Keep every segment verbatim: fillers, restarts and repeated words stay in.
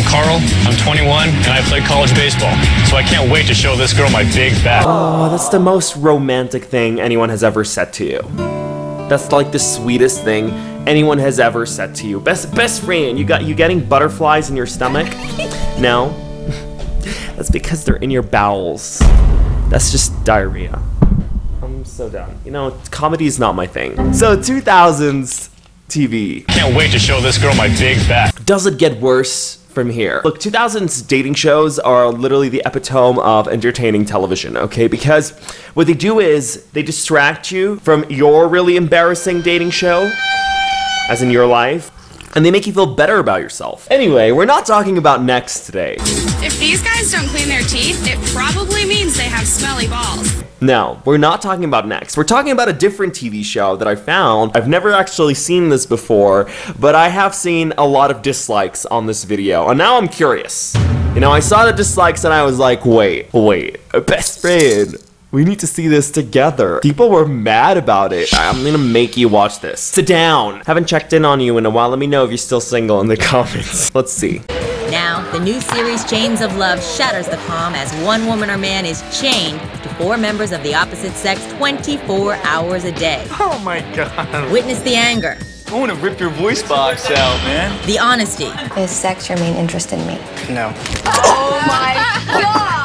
I'm Carl, I'm twenty-one, and I play college baseball, so I can't wait to show this girl my big back. Oh, that's the most romantic thing anyone has ever said to you. That's like the sweetest thing anyone has ever said to you. Best best friend, you got you getting butterflies in your stomach? No? That's because they're in your bowels. That's just diarrhea. I'm so done. You know, comedy is not my thing. So two thousands T V. Can't wait to show this girl my big back. Does it get worse from here? Look, two thousands dating shows are literally the epitome of entertaining television, okay? Because what they do is they distract you from your really embarrassing dating show, as in your life, and they make you feel better about yourself. Anyway, we're not talking about necks today. If these guys don't clean their teeth, it probably means they have smelly balls. No, we're not talking about necks. We're talking about a different T V show that I found. I've never actually seen this before, but I have seen a lot of dislikes on this video, and now I'm curious. You know, I saw the dislikes and I was like, wait, wait, best friend. We need to see this together. People were mad about it. I'm gonna make you watch this. Sit down. Haven't checked in on you in a while. Let me know if you're still single in the comments. Let's see. Now, the new series Chains of Love shatters the calm as one woman or man is chained to four members of the opposite sex twenty-four hours a day. Oh my God. Witness the anger. I wanna rip your voice box out, man. The honesty. Is sex your main interest in me? No. Oh my God.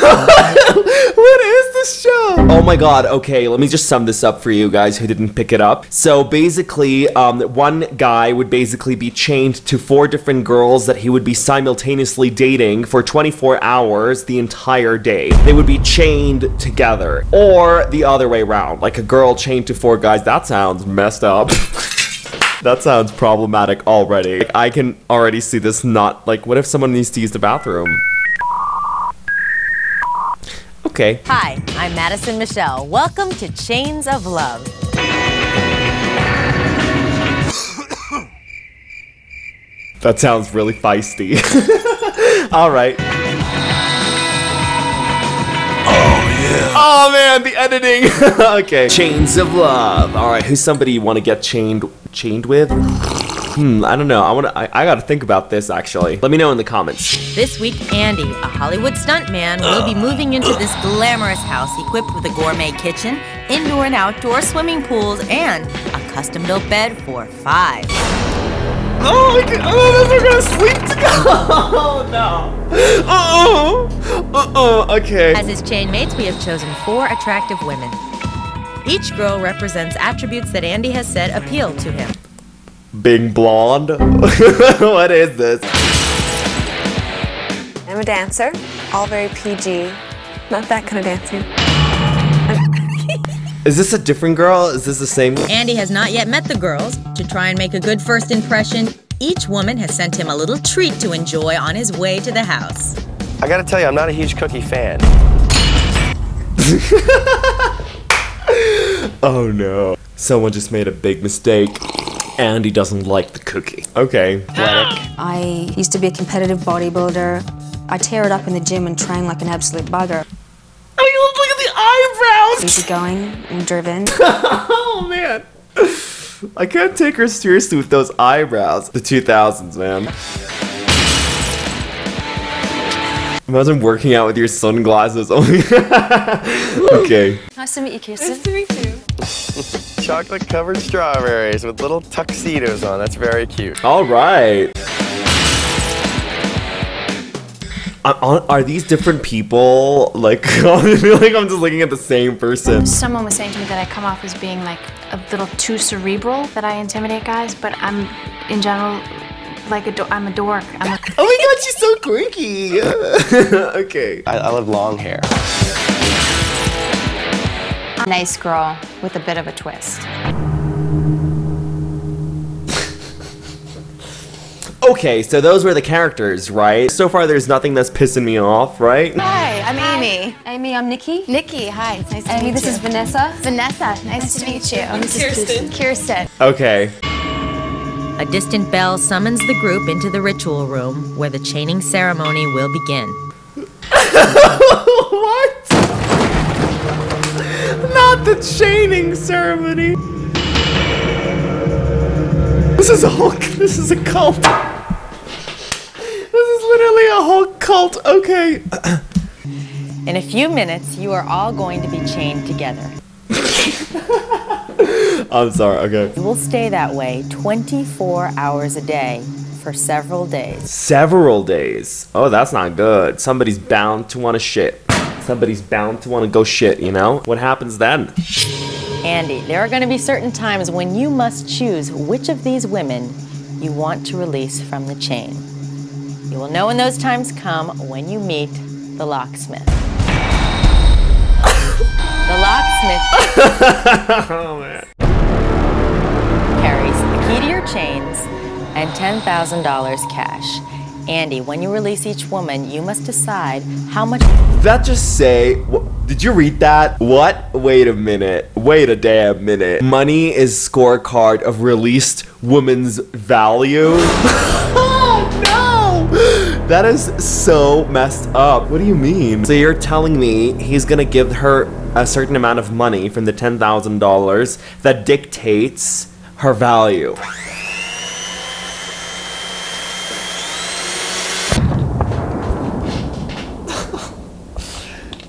What is this show? Oh my God, okay, let me just sum this up for you guys who didn't pick it up. So basically, um, one guy would basically be chained to four different girls that he would be simultaneously dating for twenty-four hours the entire day. They would be chained together. Or the other way around, like a girl chained to four guys. That sounds messed up. That sounds problematic already. Like, I can already see this not, like, what if someone needs to use the bathroom? Okay. Hi, I'm Madison Michelle. Welcome to Chains of Love. That sounds really feisty. All right. Oh, yeah. Oh, man, the editing. Okay. Chains of Love. All right, who's somebody you want to get chained chained with? Hmm, I don't know. I want to. I, I got to think about this, actually. Let me know in the comments. This week, Andy, a Hollywood stuntman, will be moving into this glamorous house equipped with a gourmet kitchen, indoor and outdoor swimming pools, and a custom-built bed for five. Oh, my God. Oh, those are going to sleep together. Oh, no. Uh-oh. Uh-oh. Okay. As his chain mates, we have chosen four attractive women. Each girl represents attributes that Andy has said appeal to him. Being blonde? What is this? I'm a dancer. All very P G. Not that kind of dancing. Is this a different girl? Is this the same? Andy has not yet met the girls. To try and make a good first impression, each woman has sent him a little treat to enjoy on his way to the house. I gotta tell you, I'm not a huge cookie fan. Oh no. Someone just made a big mistake. And he doesn't like the cookie. Okay. I used to be a competitive bodybuilder. I tear it up in the gym and train like an absolute bugger. Oh, you look, look at the eyebrows! Easygoing and driven. Oh, man. I can't take her seriously with those eyebrows. The two thousands, man. Imagine working out with your sunglasses only. Okay. Nice to meet you, Kirsten. Nice to meet you. Chocolate covered strawberries with little tuxedos on. That's very cute. All right. Are, are these different people? Like, I feel like I'm just looking at the same person. Someone was saying to me that I come off as being like a little too cerebral, that I intimidate guys, but I'm in general like a do I'm a dork. I'm a oh my God, she's so quirky. Okay. I, I love long hair. Nice girl with a bit of a twist. Okay, so those were the characters, right? So far, there's nothing that's pissing me off, right? Hi, I'm hi. Amy. Amy, I'm Nikki. Nikki, hi. It's nice to Amy, meet you. Amy, this is Vanessa. Vanessa, nice, nice to, to meet you. I'm Kirsten. Kirsten. Okay. A distant bell summons the group into the ritual room where the chaining ceremony will begin. What? Not the chaining ceremony. This is a Hulk. This is a cult. literally a whole cult. Okay. In a few minutes, you are all going to be chained together. I'm sorry, okay. You will stay that way twenty-four hours a day for several days. Several days? Oh, that's not good. Somebody's bound to want to shit. Somebody's bound to want to go shit, you know? What happens then? Andy, there are going to be certain times when you must choose which of these women you want to release from the chain. You will know when those times come when you meet the locksmith. The locksmith oh, man. Carries the key to your chains and ten thousand dollars cash. Andy, when you release each woman, you must decide how much... Did that just say... Did you read that? What? Wait a minute. Wait a damn minute. Money is scorecard of released woman's value. That is so messed up. What do you mean? So you're telling me he's gonna give her a certain amount of money from the ten thousand dollars that dictates her value.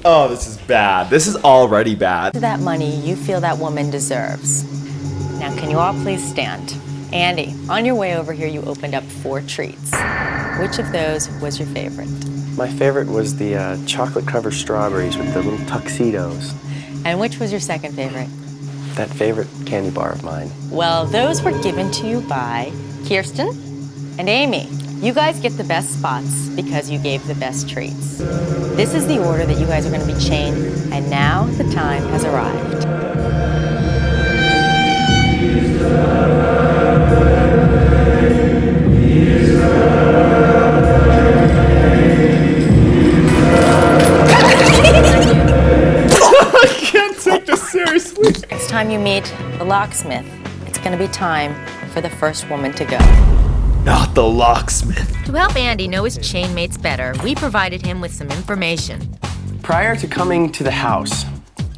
Oh, this is bad. This is already bad. That money you feel that woman deserves. Now, can you all please stand? Andy, on your way over here, you opened up four treats. Which of those was your favorite? My favorite was the uh, chocolate-covered strawberries with the little tuxedos. And which was your second favorite? That favorite candy bar of mine. Well, those were given to you by Kirsten and Amy. You guys get the best spots because you gave the best treats. This is the order that you guys are going to be chained, and now the time has arrived. Time you meet the locksmith, it's going to be time for the first woman to go. Not the locksmith. To help Andy know his chainmates better, we provided him with some information. Prior to coming to the house,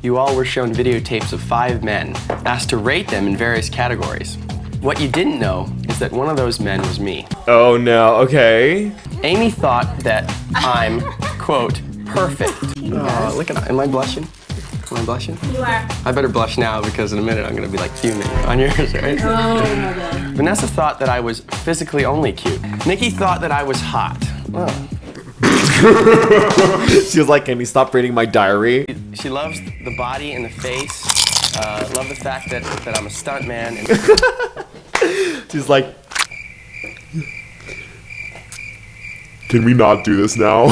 you all were shown videotapes of five men, asked to rate them in various categories. What you didn't know is that one of those men was me. Oh no, okay. Amy thought that I'm, quote, perfect. Oh, look at that. Am I blushing? Am I blushing? You are. I better blush now because in a minute I'm gonna be like fuming on yours, right? Oh my god. Vanessa thought that I was physically only cute. Nikki thought that I was hot. Oh. She was like, can you stop reading my diary? She loves the body and the face. Uh, love the fact that, that I'm a stunt man. And she's like, can we not do this now?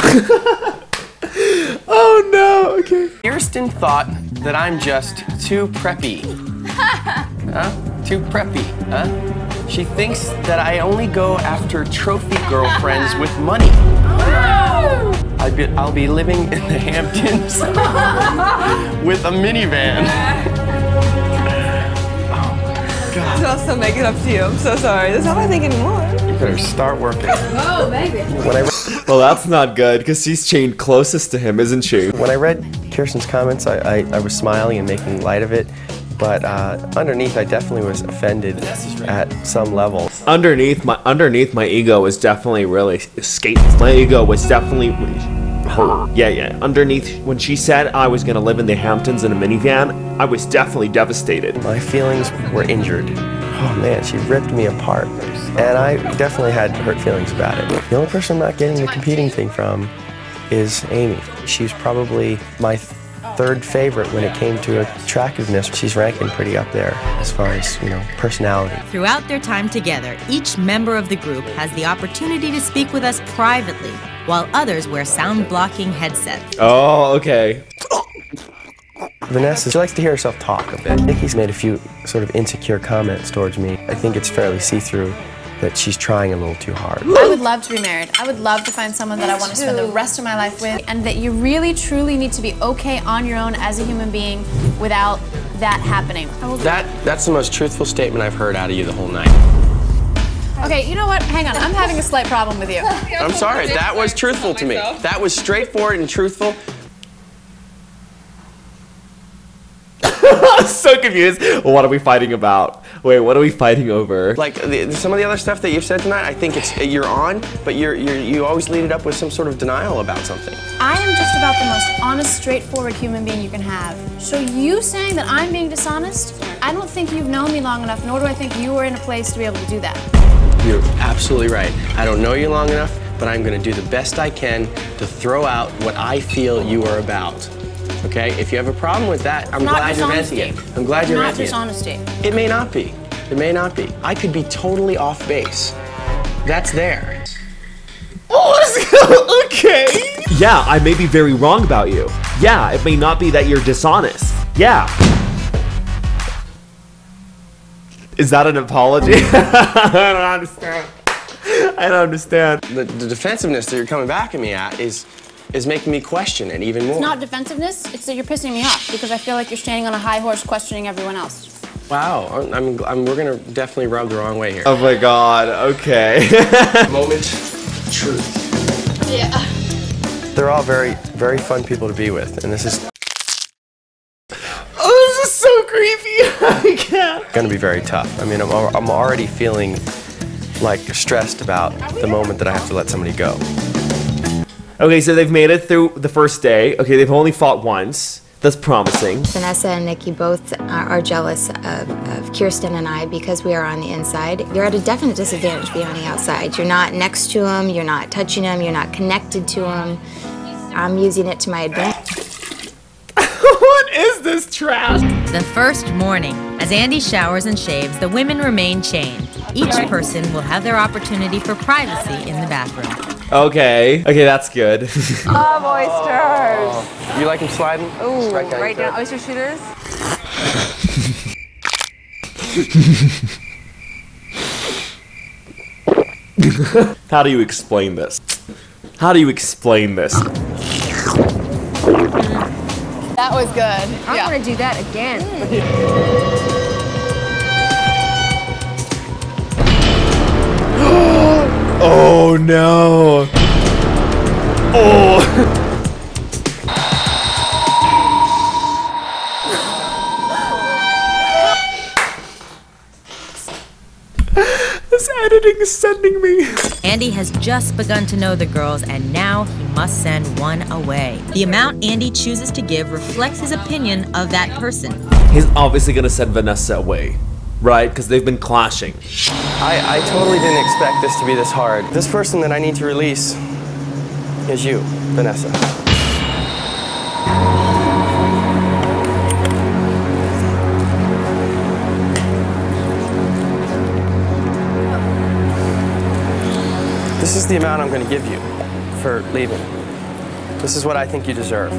Oh no, okay. Kirsten thought that I'm just too preppy. Huh? Too preppy, huh? She thinks that I only go after trophy girlfriends with money. Oh. I'd be, I'll be living in the Hamptons with a minivan. Oh my god. I'll still make it up to you. I'm so sorry. That's not I think anymore. You better start working. Oh, baby. Whatever. Well, that's not good, because she's chained closest to him, isn't she? When I read Kirsten's comments, I, I, I was smiling and making light of it, but uh, underneath, I definitely was offended at some level. Underneath, my underneath my ego was definitely really escaped. My ego was definitely her. Yeah, yeah. Underneath, when she said I was going to live in the Hamptons in a minivan, I was definitely devastated. My feelings were injured. Oh man, she ripped me apart, and I definitely had hurt feelings about it. The only person I'm not getting the competing thing from is Amy. She's probably my third favorite when it came to attractiveness. She's ranking pretty up there as far as, you know, personality. Throughout their time together, each member of the group has the opportunity to speak with us privately, while others wear sound-blocking headsets. Oh, okay. Vanessa, she likes to hear herself talk a bit. Nikki's made a few sort of insecure comments towards me. I think it's fairly see-through that she's trying a little too hard. I would love to be married. I would love to find someone that I want to spend the rest of my life with, and that you really, truly need to be okay on your own as a human being without that happening. That, that's the most truthful statement I've heard out of you the whole night. Okay, you know what? Hang on. I'm having a slight problem with you. I'm sorry. That was truthful to me. That was straightforward and truthful. So confused. Well, what are we fighting about? Wait, what are we fighting over? Like the, some of the other stuff that you've said tonight, I think it's you're on, but you're, you're you always lead it up with some sort of denial about something. I am just about the most honest, straightforward human being you can have. So you saying that I'm being dishonest, I don't think you've known me long enough, nor do I think you were in a place to be able to do that. You're absolutely right. I don't know you long enough, but I'm gonna do the best I can to throw out what I feel you are about. Okay, if you have a problem with that, I'm glad you're venting it. I'm glad you're venting it. It's not dishonesty. It may not be. It may not be. I could be totally off base. That's there. Oh, okay. Yeah, I may be very wrong about you. Yeah, it may not be that you're dishonest. Yeah. Is that an apology? I don't understand. I don't understand. The, the defensiveness that you're coming back at me at is is making me question it even more. It's not defensiveness, it's that you're pissing me off because I feel like you're standing on a high horse questioning everyone else. Wow, I'm, I'm, I'm, we're gonna definitely rub the wrong way here. Oh my God, okay. Moment, truth. Yeah. They're all very, very fun people to be with, and this is... Oh, this is so creepy, I can't. Gonna be very tough. I mean, I'm, I'm already feeling like stressed about the moment that I have to let somebody go. Okay, so they've made it through the first day. Okay, they've only fought once. That's promising. Vanessa and Nikki both are jealous of, of Kirsten and I because we are on the inside. You're at a definite disadvantage being on the outside. You're not next to him, you're not touching him, you're not connected to him. I'm using it to my advantage. What is this trash? The first morning, as Andy showers and shaves, the women remain chained. Each person will have their opportunity for privacy in the bathroom. Okay. Okay, that's good. Love oysters. You like them sliding? Ooh, right down. Right down. Oyster shooters. How do you explain this? How do you explain this? That was good. I yeah. want to do that again. Mm. Oh no! Oh! This editing is sending me. Andy has just begun to know the girls, and now he must send one away. The amount Andy chooses to give reflects his opinion of that person. He's obviously gonna send Vanessa away. Right, because they've been clashing. I, I totally didn't expect this to be this hard. This person that I need to release is you, Vanessa. This is the amount I'm going to give you for leaving. This is what I think you deserve.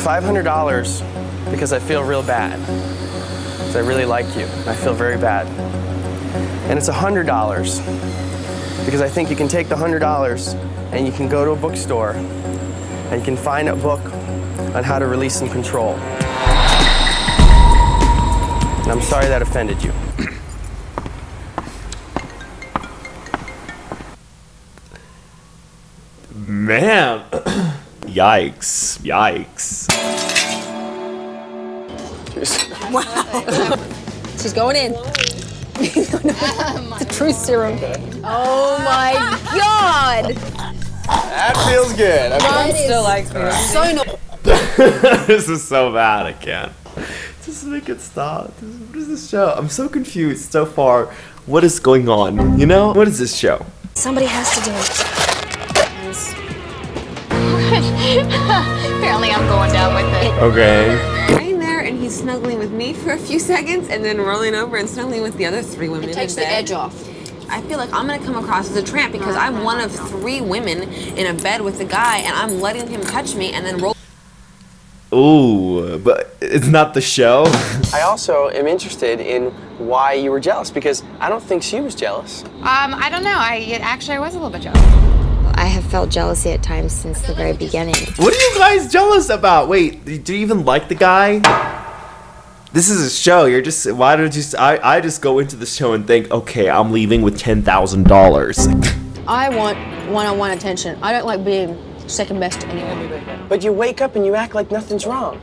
five hundred dollars because I feel real bad. I really like you. I feel very bad. And it's one hundred dollars because I think you can take the one hundred dollars and you can go to a bookstore and you can find a book on how to release some control. And I'm sorry that offended you. Man. Yikes. Yikes. Wow. She's going in. It's a truth serum. Oh my God. That feels good. Mom still likes me. So no. This is so bad. I can't. Just make it stop. What is this show? I'm so confused so far. What is going on? You know? What is this show? Somebody has to do it. Apparently, I'm going down with it. Okay. Snuggling with me for a few seconds and then rolling over and snuggling with the other three women. It takes the edge off. I feel like I'm gonna come across as a tramp because I'm one of three women in a bed with a guy and I'm letting him touch me and then roll. Ooh, but it's not the show. I also am interested in why you were jealous because I don't think she was jealous. Um, I don't know. I actually I was a little bit jealous. I have felt jealousy at times since the very beginning. What are you guys jealous about? Wait, do you even like the guy? This is a show. You're just. Why don't you? I I just go into the show and think, okay, I'm leaving with ten thousand dollars. I want one-on-one attention. I don't like being second best to anyone. But you wake up and you act like nothing's wrong.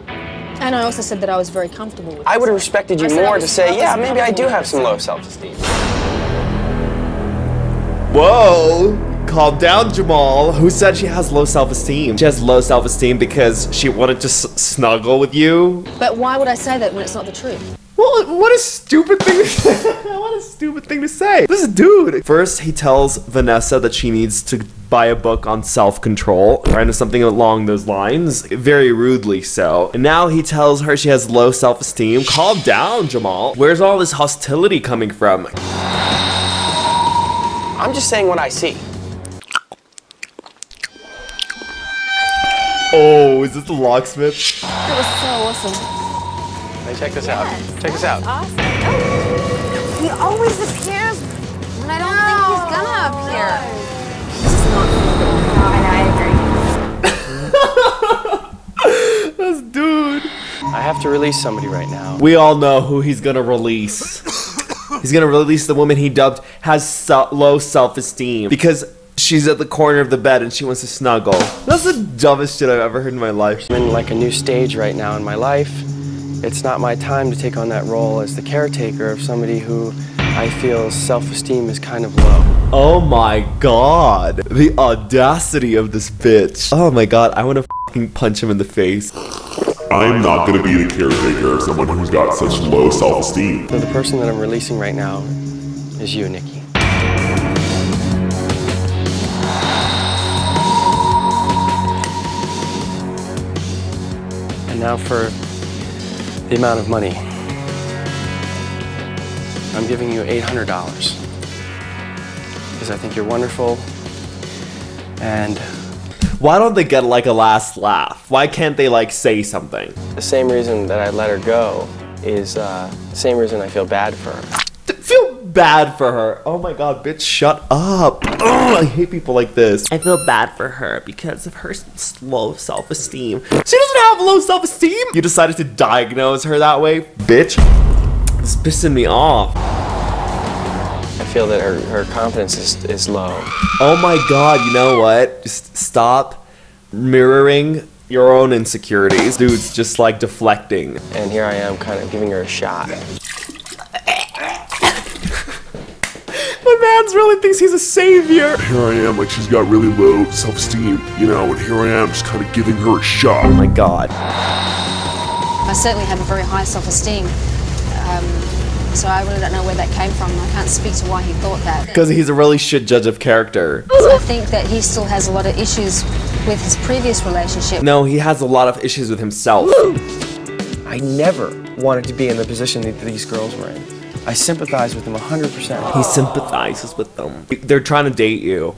And I also said that I was very comfortable with it. I would have respected you more to say, yeah, maybe I do have some low self-esteem. Whoa, calm down, Jamal. Who said she has low self-esteem? She has low self-esteem because she wanted to s snuggle with you. But why would I say that when it's not the truth? Well, what a stupid thing to say. What a stupid thing to say. This dude. First, he tells Vanessa that she needs to buy a book on self-control, or something along those lines, very rudely so. And now he tells her she has low self-esteem. Calm down, Jamal. Where's all this hostility coming from? I'm just saying what I see. Oh, is this the locksmith? That was so awesome. Hey, check this yes, out. Check this out. Awesome. Oh. He always appears when I don't no, think he's gonna appear. This is not I know, I agree. This dude. I have to release somebody right now. We all know who he's gonna release. He's gonna release the woman he dubbed has so low self-esteem because she's at the corner of the bed and she wants to snuggle. That's the dumbest shit I've ever heard in my life. I'm in like a new stage right now in my life. It's not my time to take on that role as the caretaker of somebody who I feel self-esteem is kind of low. Oh my god. The audacity of this bitch. Oh my god, I want to fucking punch him in the face. I'm not going to be the caretaker of someone who's got such low self-esteem. So the person that I'm releasing right now is you, Nikki. And now for the amount of money. I'm giving you eight hundred dollars because I think you're wonderful and... Why don't they get like a last laugh? Why can't they like say something? The same reason that I let her go is uh, the same reason I feel bad for her. I feel bad for her. Oh my god, bitch, shut up. Ugh, I hate people like this. I feel bad for her because of her low self-esteem. She doesn't have low self-esteem. You decided to diagnose her that way, bitch. It's pissing me off. I feel that her, her confidence is, is low. Oh my god, you know what? Just stop mirroring your own insecurities. Dude's just like deflecting. And here I am kind of giving her a shot. Man's really thinks he's a savior. Here I am, like she's got really low self-esteem, you know, and here I am just kind of giving her a shot. Oh my god. I certainly have a very high self-esteem, um, so I really don't know where that came from. I can't speak to why he thought that. Because he's a really shit judge of character. So I think that he still has a lot of issues with his previous relationship. No, he has a lot of issues with himself. I never wanted to be in the position that these girls were in. I sympathize with them one hundred percent. He sympathizes with them. They're trying to date you.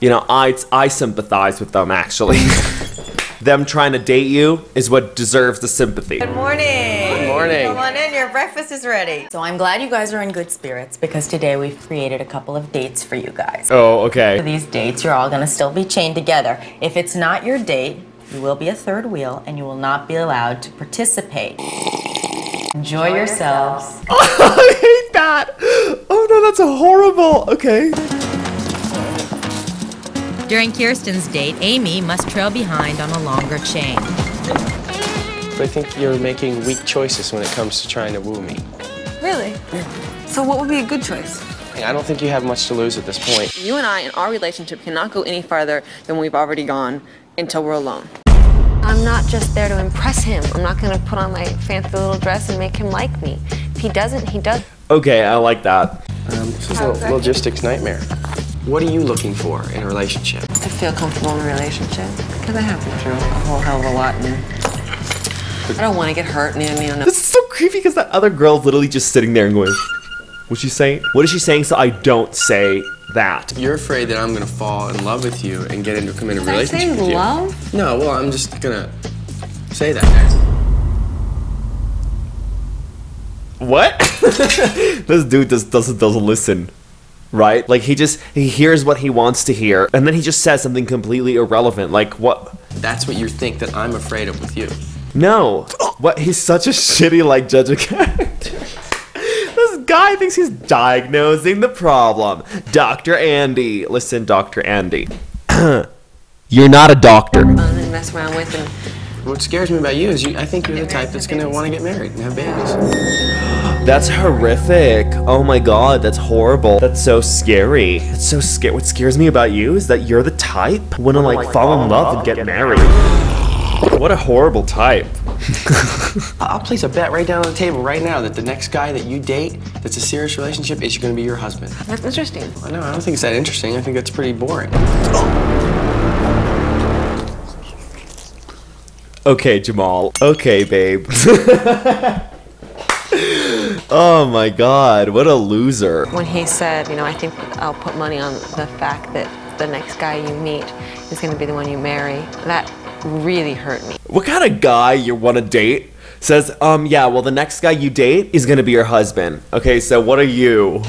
You know, I, I sympathize with them, actually. Them trying to date you is what deserves the sympathy. Good morning. Good morning. Come on in, your breakfast is ready. So I'm glad you guys are in good spirits because today we've created a couple of dates for you guys. Oh, okay. For these dates, you're all gonna still be chained together. If it's not your date, you will be a third wheel and you will not be allowed to participate. Enjoy, Enjoy yourselves. yourselves. Oh, I hate that. Oh no, that's horrible. Okay. During Kirsten's date, Amy must trail behind on a longer chain. I think you're making weak choices when it comes to trying to woo me. Really? Yeah. So what would be a good choice? I don't think you have much to lose at this point. You and I in our relationship cannot go any farther than we've already gone until we're alone. I'm not just there to impress him. I'm not gonna put on my fancy little dress and make him like me. If he doesn't, he does. Okay, I like that. Um, this is a logistics nightmare. What are you looking for in a relationship? To feel comfortable in a relationship. Because I have been through a whole hell of a lot, and I don't want to get hurt. And you know. This is so creepy because that other girl's literally just sitting there and going, "What's she saying? What is she saying?" So I don't say that. You're afraid that I'm gonna fall in love with you and get into a committed relationship with you. Did I say love? No, well, I'm just gonna say that. What? This dude just doesn't doesn't listen, right? Like he just he hears what he wants to hear, and then he just says something completely irrelevant. Like what? That's what you think that I'm afraid of with you. No. What? He's such a shitty like judge of character. Guy thinks he's diagnosing the problem. Doctor Andy. Listen, Doctor Andy. You're not a doctor. I'm gonna mess around with him What scares me about you is you, I think you're the type that's going to want to get married and have babies. That's horrific. Oh my god, that's horrible. That's so scary. That's so scary. What scares me about you is that you're the type want to like, like fall, fall in love, love and get, get married. married. What a horrible type. I'll place a bet right down on the table right now that the next guy that you date that's a serious relationship is going to be your husband. That's interesting. I know, I don't think it's that interesting. I think that's pretty boring. Oh. Okay, Jamal. Okay, babe. Oh my god, what a loser. When he said, you know, I think I'll put money on the fact that the next guy you meet is going to be the one you marry, that really hurt me. What kind of guy you want to date says, um, yeah, well, the next guy you date is going to be your husband. Okay, so what are you?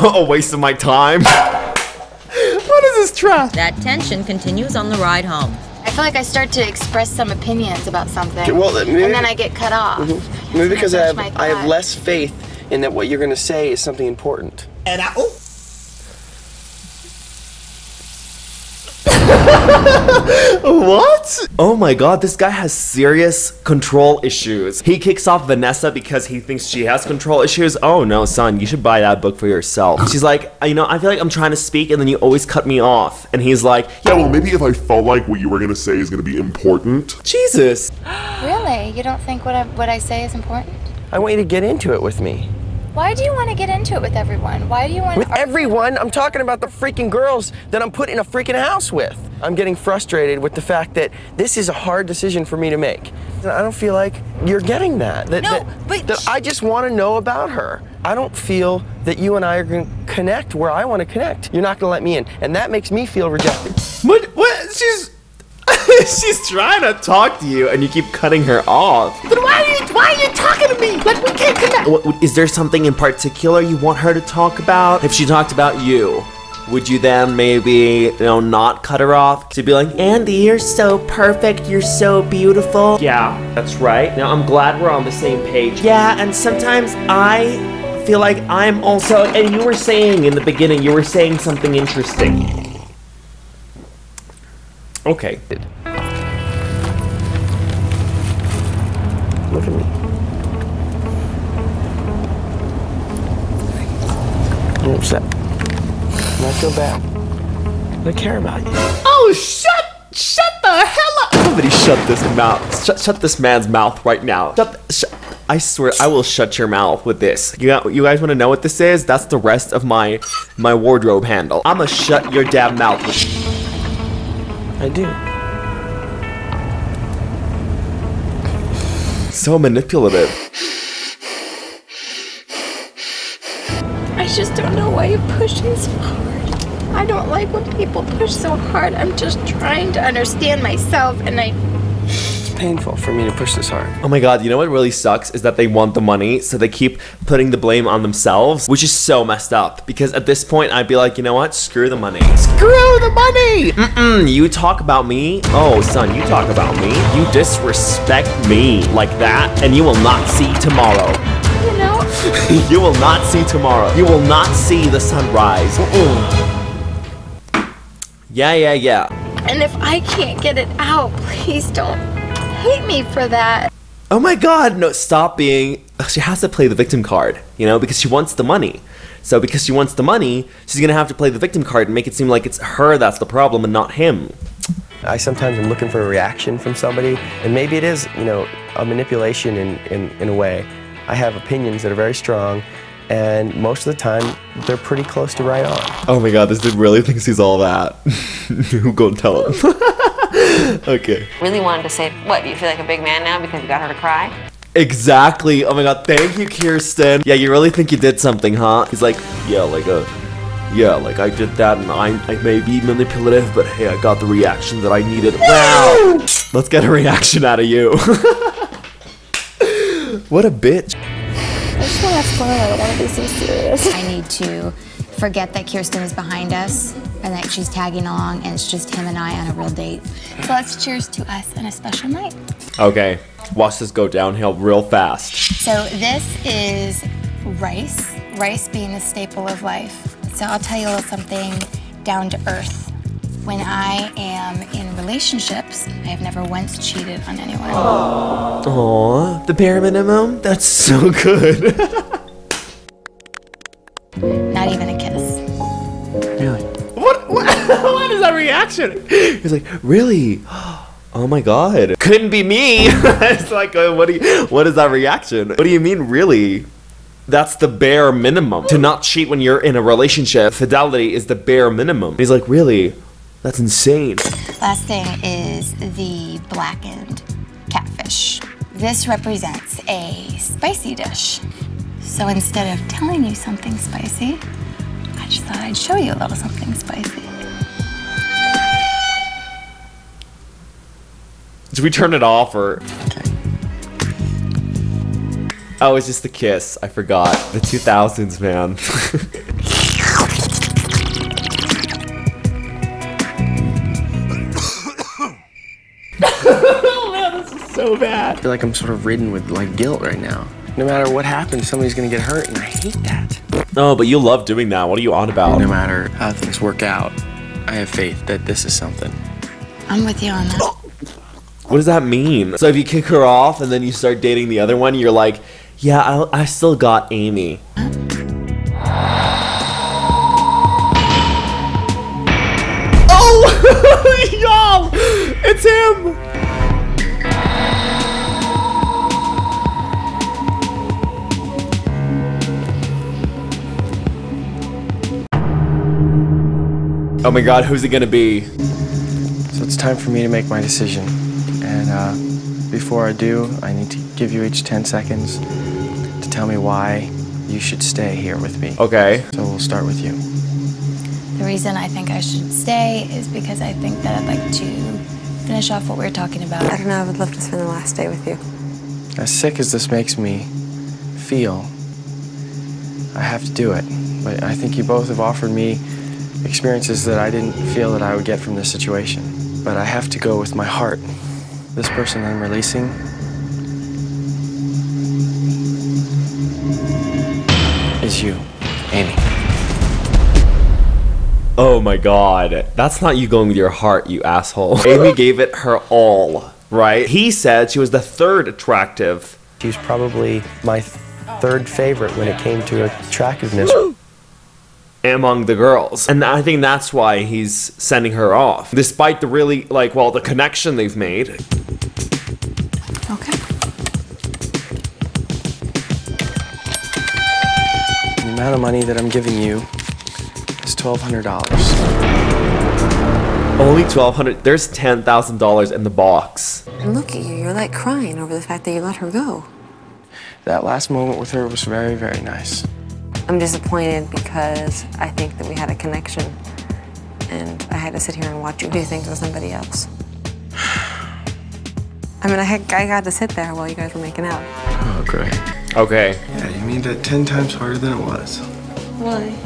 A waste of my time? What is this trash? That tension continues on the ride home. I feel like I start to express some opinions about something, okay, well, maybe, and then I get cut off. Mm-hmm. Maybe because I, I, have, I have less faith in that what you're going to say is something important. And I... Oh. What? Oh my god, this guy has serious control issues. He kicks off Vanessa because he thinks she has control issues. Oh no, son, you should buy that book for yourself. She's like, you know, I feel like I'm trying to speak and then you always cut me off. And he's like, yeah, well, maybe if I felt like what you were going to say is going to be important. Jesus. Really? You don't think what I, what I say is important? I want you to get into it with me. Why do you want to get into it with everyone? Why do you want to- With everyone? I'm talking about the freaking girls that I'm put in a freaking house with. I'm getting frustrated with the fact that this is a hard decision for me to make. I don't feel like you're getting that. that no, that, but- that I just want to know about her. I don't feel that you and I are going to connect where I want to connect. You're not going to let me in, and that makes me feel rejected. What? What? She's- She's trying to talk to you, and you keep cutting her off. Then why are you, why are you talking to me? Like, we can't connect. Is there something in particular you want her to talk about? If she talked about you, would you then maybe, you know, not cut her off? She'd be like, Andy, you're so perfect. You're so beautiful. Yeah, that's right. Now, I'm glad we're on the same page. Yeah, and sometimes I feel like I'm also... And you were saying in the beginning, you were saying something interesting. Okay. Look at me. I'm upset. And I feel bad. I care about you. Oh, shut! Shut the hell up! Somebody shut this mouth. Shut, shut this man's mouth right now. Shut, shut. I swear, I will shut your mouth with this. You got, you guys want to know what this is? That's the rest of my my wardrobe handle. I'ma shut your damn mouth with. I do. So manipulative. I just don't know why you push me so hard. I don't like when people push so hard. I'm just trying to understand myself and I... It's painful for me to push this hard. Oh my god, you know what really sucks is that they want the money, so they keep putting the blame on themselves, which is so messed up. Because at this point, I'd be like, you know what? Screw the money. Screw the money! Mm-mm, you talk about me? Oh, son, you talk about me? You disrespect me like that, and you will not see tomorrow. You know? You will not see tomorrow. You will not see the sunrise. Mm-mm. Yeah, yeah, yeah. And if I can't get it out, please don't hate me for that. Oh my god, no, stop being... She has to play the victim card, you know, because she wants the money. So because she wants the money, she's gonna have to play the victim card and make it seem like it's her that's the problem and not him. I sometimes am looking for a reaction from somebody, and maybe it is, you know, a manipulation in, in, in a way. I have opinions that are very strong, and most of the time, they're pretty close to right on. Oh my god, this dude really thinks he's all that. Go tell him. Okay. Really wanted to say, what, you feel like a big man now because you got her to cry? Exactly. Oh my god, thank you, Kirsten. Yeah, you really think you did something, huh? He's like, yeah, like a, yeah, like I did that and I, I may be manipulative, but hey, I got the reaction that I needed. Wow. Let's get a reaction out of you. What a bitch. I just want to have fun. I don't want to be so serious. I need to forget that Kirsten is behind us and that she's tagging along and it's just him and I on a real date. So let's cheers to us and a special night. Okay, watch this go downhill real fast. So this is rice, rice being the staple of life. So I'll tell you a little something down to earth. When I am in relationships, I have never once cheated on anyone. Aww, Aww. The bare minimum? That's so good. Not even a kiss. Really? What? What, what is that reaction? He's like, really? Oh my god. Couldn't be me. It's like, what, do you, what is that reaction? What do you mean, really? That's the bare minimum. To not cheat when you're in a relationship, fidelity is the bare minimum. He's like, really? That's insane. Last thing is the blackened catfish. This represents a spicy dish. So instead of telling you something spicy, I just thought I'd show you a little something spicy. Did we turn it off or? Okay. Oh, it's just the kiss. I forgot. The two thousands, man. Oh man, this is so bad. I feel like I'm sort of ridden with like guilt right now. No matter what happens, somebody's gonna get hurt, and I hate that. Oh, but you love doing that. What are you on about? No matter how things work out, I have faith that this is something. I'm with you on that. What does that mean? So if you kick her off and then you start dating the other one, you're like, yeah, I'll, I still got Amy. Oh, y'all, it's him. Oh my God, who's it gonna be? So it's time for me to make my decision. And uh, before I do, I need to give you each ten seconds to tell me why you should stay here with me. Okay. So we'll start with you. The reason I think I should stay is because I think that I'd like to finish off what we were talking about. I don't know, I would love to spend the last day with you. As sick as this makes me feel, I have to do it. But I think you both have offered me experiences that I didn't feel that I would get from this situation. But I have to go with my heart. This person I'm releasing. Is you, Amy. Oh my god. That's not you going with your heart, you asshole. Amy gave it her all, right? He said she was the third attractive. She's probably my th third favorite when it came to attractiveness. Among the girls. And I think that's why he's sending her off. Despite the really, like, well, the connection they've made. Okay. The amount of money that I'm giving you is twelve hundred dollars. Only twelve hundred dollars? There's ten thousand dollars in the box. And look at you, you're like crying over the fact that you let her go. That last moment with her was very, very nice. I'm disappointed because I think that we had a connection and I had to sit here and watch you do things with somebody else. I mean, I, had, I got to sit there while you guys were making out. Oh, great. Okay. Yeah, you made that ten times harder than it was. Why?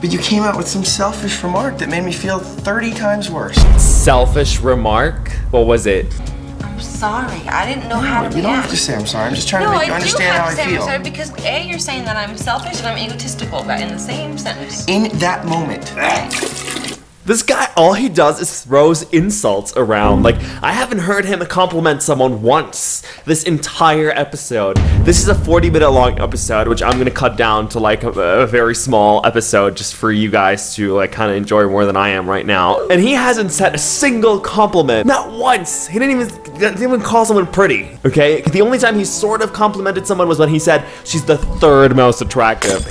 But you came out with some selfish remark that made me feel thirty times worse. Selfish remark? What was it? I'm sorry. I didn't know no, how to react. You don't have to say I'm sorry. I'm just trying no, to make you I understand how I feel. No, I do have to say I'm sorry because A, you're saying that I'm selfish and I'm egotistical, but in the same sentence. In that moment. This guy, all he does is throws insults around. Like, I haven't heard him compliment someone once this entire episode. This is a forty minute long episode, which I'm going to cut down to like a, a very small episode just for you guys to like kind of enjoy more than I am right now. And he hasn't said a single compliment. Not once. He didn't even, didn't even call someone pretty, okay? The only time he sort of complimented someone was when he said, she's the third most attractive.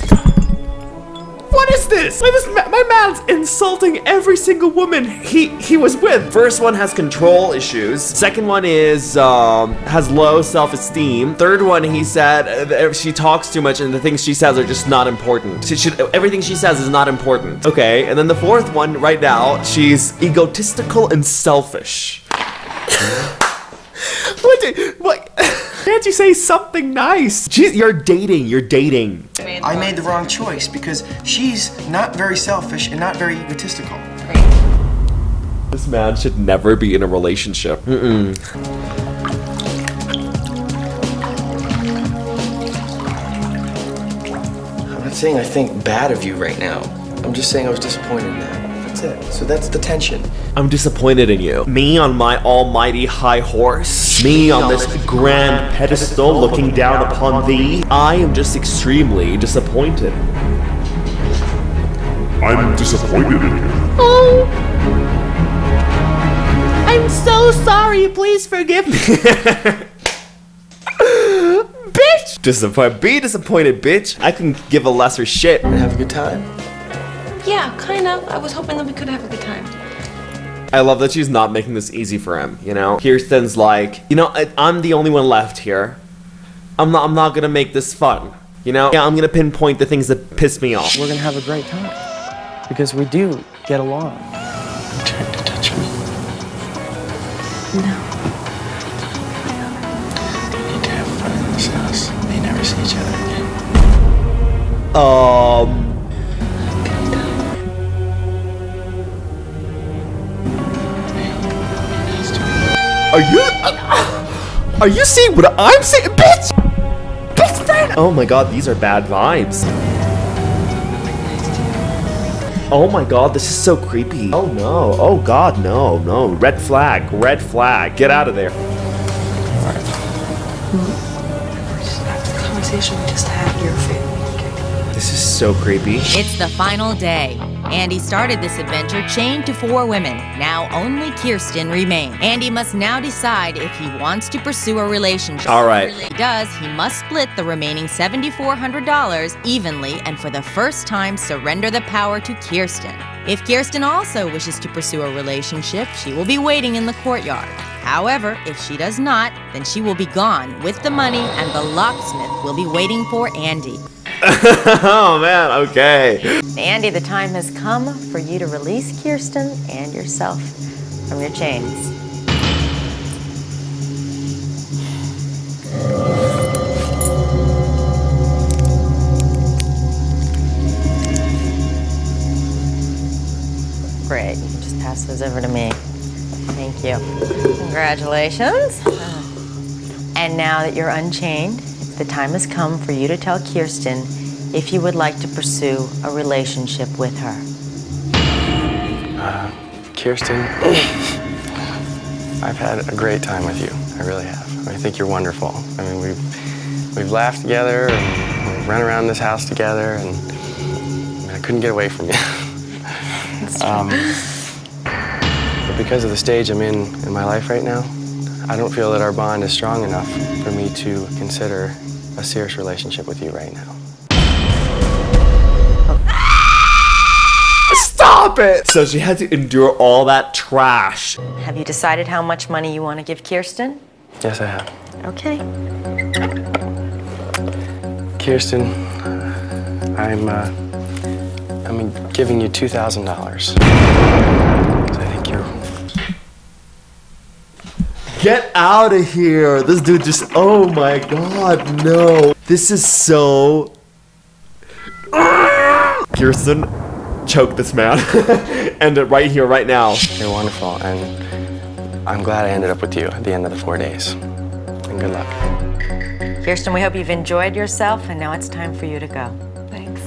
What is this? Like this, my man's insulting every single woman he he was with. First one has control issues. Second one is um, has low self-esteem. Third one, he said uh, she talks too much and the things she says are just not important. She should, everything she says is not important. Okay, and then the fourth one right now, she's egotistical and selfish. What did what? Can't you say something nice? Jeez, you're dating, you're dating. I made the wrong choice because she's not very selfish and not very egotistical. Great. This man should never be in a relationship. Mm-mm. I'm not saying I think bad of you right now. I'm just saying I was disappointed in that. That's it. So that's the tension. I'm disappointed in you. Me on my almighty high horse. Me on this grand pedestal looking down upon thee. I am just extremely disappointed. I'm disappointed in you. Oh! I'm so sorry, please forgive me. Bitch! Disappoint- be disappointed, bitch. I can give a lesser shit. And have a good time. Yeah, kinda. I was hoping that we could have a good time. I love that she's not making this easy for him, you know? Kirsten's like, you know, I, I'm the only one left here. I'm not- I'm not gonna make this fun, you know? Yeah, I'm gonna pinpoint the things that piss me off. We're gonna have a great time. Because we do get along. You tried to touch me. No. We need to have fun in this house. They never see each other again. Um. Are you? Uh, are you seeing what I'm seeing, bitch? Best friend. Oh my God, these are bad vibes. Oh my God, this is so creepy. Oh no, oh God, no, no. Red flag, red flag. Get out of there. Alright. Mm-hmm. Just after the conversation we just had, you're failing. This is so creepy. It's the final day. Andy started this adventure chained to four women. Now only Kirsten remains. Andy must now decide if he wants to pursue a relationship. Alright. If he does, he must split the remaining seven thousand four hundred dollars evenly and for the first time surrender the power to Kirsten. If Kirsten also wishes to pursue a relationship, she will be waiting in the courtyard. However, if she does not, then she will be gone with the money and the locksmith will be waiting for Andy. Oh man, okay. Andy, the time has come for you to release Kirsten and yourself from your chains. Great, you can just pass those over to me. Thank you. Congratulations. And now that you're unchained, the time has come for you to tell Kirsten if you would like to pursue a relationship with her. Uh, Kirsten, I've had a great time with you. I really have. I think you're wonderful. I mean, we've, we've laughed together, and we've run around this house together, and I, mean, I couldn't get away from you. That's true. Um, but because of the stage I'm in in my life right now, I don't feel that our bond is strong enough for me to consider a serious relationship with you right now. Stop it! So she had to endure all that trash. Have you decided how much money you want to give Kirsten? Yes, I have. Okay. Kirsten, I'm, uh, I'm giving you two thousand dollars. I think you're... Get out of here! This dude just... Oh my God, no. This is so... Kirsten, choke this man. End it right here, right now. You're wonderful, and I'm glad I ended up with you at the end of the four days. And good luck. Kirsten, we hope you've enjoyed yourself, and now it's time for you to go. Thanks.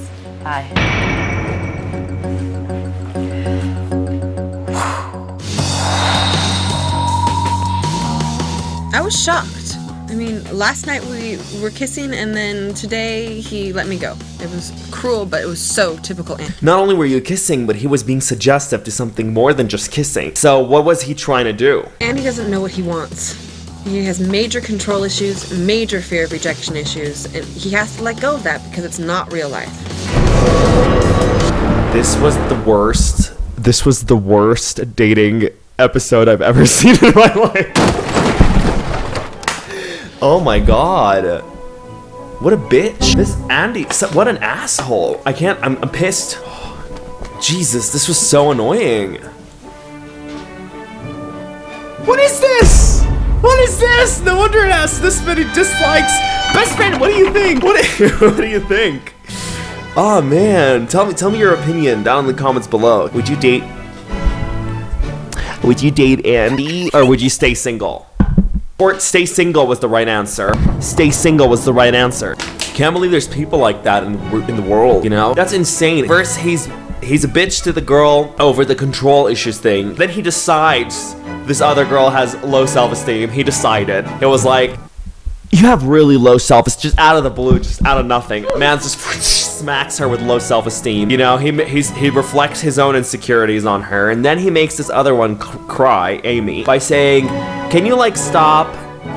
Bye. I was shocked. I mean, last night we were kissing, and then today he let me go. It was cruel, but it was so typical Andy. Not only were you kissing, but he was being suggestive to something more than just kissing. So what was he trying to do? Andy doesn't know what he wants. He has major control issues, major fear of rejection issues, and he has to let go of that because it's not real life. This was the worst. This was the worst dating episode I've ever seen in my life. Oh my God. What a bitch. This Andy, what an asshole. I can't, I'm, I'm pissed. Oh, Jesus, this was so annoying. What is this? What is this? No wonder it has this many dislikes. Best friend, what do you think? What do, what do you think? Oh man, tell me, tell me your opinion down in the comments below. Would you date, would you date Andy or would you stay single? Or stay single was the right answer. Stay single was the right answer. Can't believe there's people like that in, in the world, you know? That's insane. First, he's He's a bitch to the girl over the control issues thing. Then he decides this other girl has low self-esteem. He decided. It was like, you have really low self-esteem, just out of the blue, just out of nothing. Man just smacks her with low self-esteem. You know, he he's, he reflects his own insecurities on her. And then he makes this other one cry, Amy, by saying, can you like stop?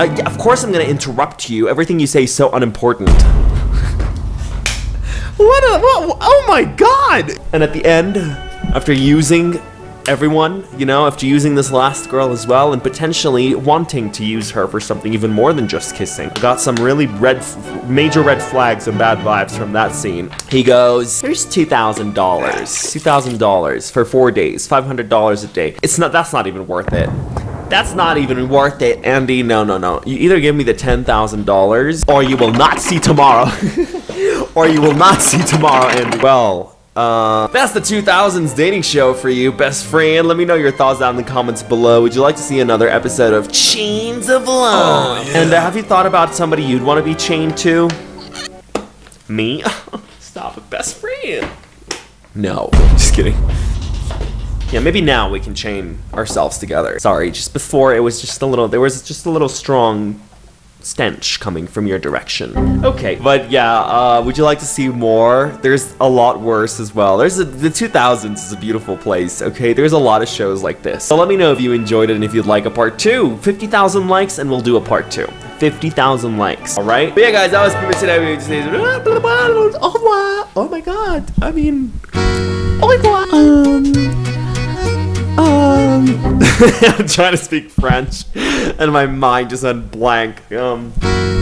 Uh, yeah, of course I'm gonna interrupt you. Everything you say is so unimportant. What a, what, oh my god! And at the end, after using everyone, you know, after using this last girl as well, and potentially wanting to use her for something even more than just kissing, got some really red, f major red flags and bad vibes from that scene. He goes, here's two thousand dollars, two thousand dollars for four days, five hundred dollars a day. It's not, that's not even worth it. That's not even worth it, Andy. No, no, no. You either give me the ten thousand dollars or you will not see tomorrow. Or you will not see tomorrow, Andy. Well, uh, that's the two thousands dating show for you, best friend. Let me know your thoughts down in the comments below. Would you like to see another episode of Chains of Love? Oh, yeah. And uh, have you thought about somebody you'd want to be chained to? Me? Stop it, best friend. No, just kidding. Yeah, maybe now we can chain ourselves together. Sorry, just before it was just a little, there was just a little strong stench coming from your direction. Okay, but yeah, uh, would you like to see more? There's a lot worse as well. There's a, the two thousands is a beautiful place, okay? There's a lot of shows like this. So let me know if you enjoyed it and if you'd like a part two. fifty thousand likes and we'll do a part two. fifty thousand likes, all right? But yeah, guys, that was pretty much it. Oh my god, I mean, oh my god. Um... Um, I'm trying to speak French, and my mind just went blank. Um...